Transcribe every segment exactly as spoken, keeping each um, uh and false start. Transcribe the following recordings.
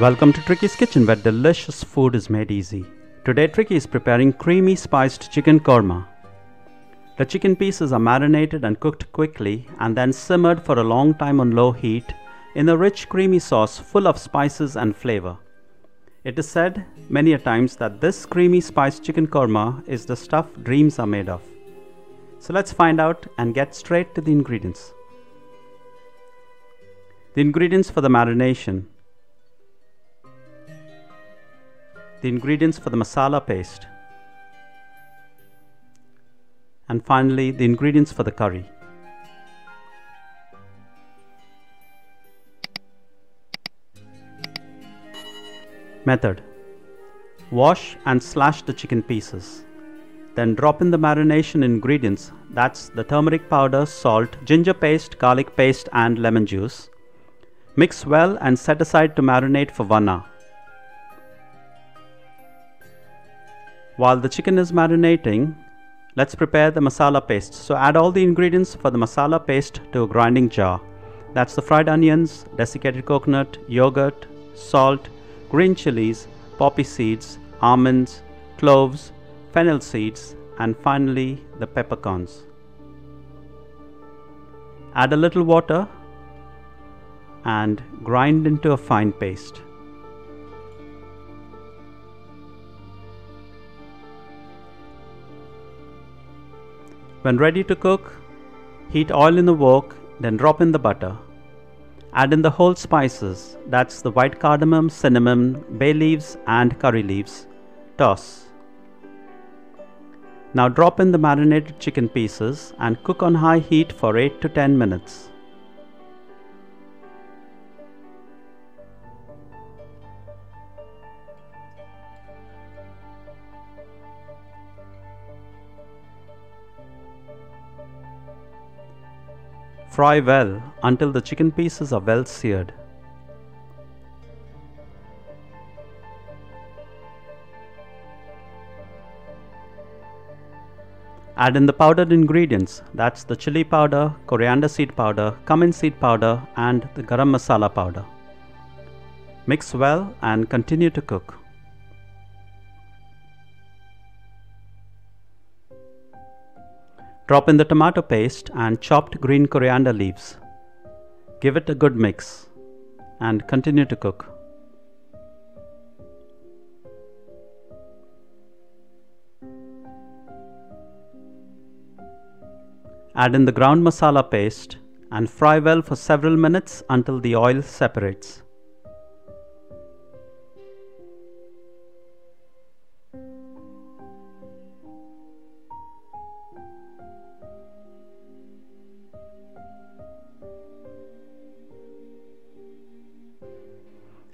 Welcome to Tricky's Kitchen, where delicious food is made easy. Today Tricky is preparing creamy spiced chicken korma. The chicken pieces are marinated and cooked quickly and then simmered for a long time on low heat in a rich creamy sauce full of spices and flavor. It is said many a times that this creamy spiced chicken korma is the stuff dreams are made of. So let's find out and get straight to the ingredients. The ingredients for the marination. The ingredients for the masala paste, and finally the ingredients for the curry. Method: wash and slash the chicken pieces, then drop in the marination ingredients, that's the turmeric powder, salt, ginger paste, garlic paste and lemon juice. Mix well and set aside to marinate for one hour. While the chicken is marinating, let's prepare the masala paste. So add all the ingredients for the masala paste to a grinding jar. That's the fried onions, desiccated coconut, yogurt, salt, green chilies, poppy seeds, almonds, cloves, fennel seeds, and finally the peppercorns. Add a little water and grind into a fine paste. When ready to cook, heat oil in the wok, then drop in the butter. Add in the whole spices, that's the white cardamom, cinnamon, bay leaves and curry leaves. Toss. Now drop in the marinated chicken pieces and cook on high heat for eight to ten minutes. Fry well until the chicken pieces are well seared. Add in the powdered ingredients, that's the chili powder, coriander seed powder, cumin seed powder and the garam masala powder. Mix well and continue to cook. Drop in the tomato paste and chopped green coriander leaves. Give it a good mix and continue to cook. Add in the ground masala paste and fry well for several minutes until the oil separates.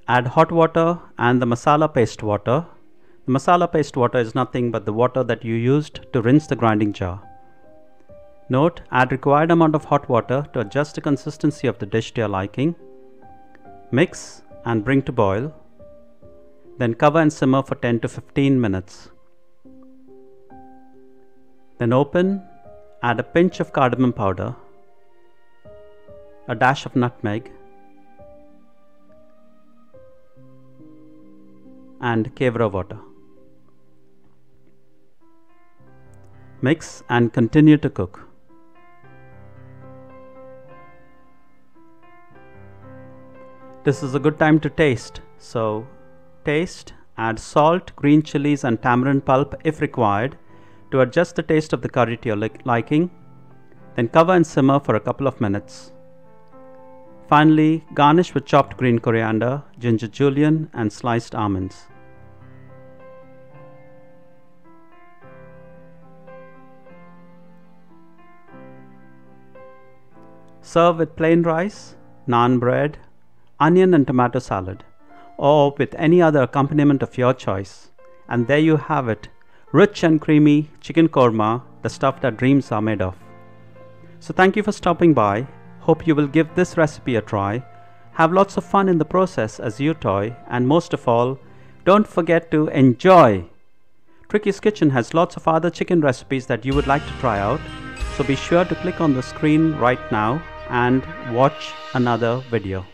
Add hot water and the masala paste water. The masala paste water is nothing but the water that you used to rinse the grinding jar. Note, add required amount of hot water to adjust the consistency of the dish to your liking. Mix and bring to boil. Then cover and simmer for ten to fifteen minutes. Then open, add a pinch of cardamom powder, a dash of nutmeg, and kevra water. Mix and continue to cook. This is a good time to taste. So taste, add salt, green chilies and tamarind pulp if required to adjust the taste of the curry to your li liking. Then cover and simmer for a couple of minutes. Finally, garnish with chopped green coriander, ginger julienne and sliced almonds. Serve with plain rice, naan bread, onion and tomato salad, or with any other accompaniment of your choice. And there you have it, rich and creamy chicken korma, the stuff that dreams are made of. So thank you for stopping by. Hope you will give this recipe a try, have lots of fun in the process as you toy, and most of all, don't forget to enjoy! Tricky's Kitchen has lots of other chicken recipes that you would like to try out, so be sure to click on the screen right now and watch another video.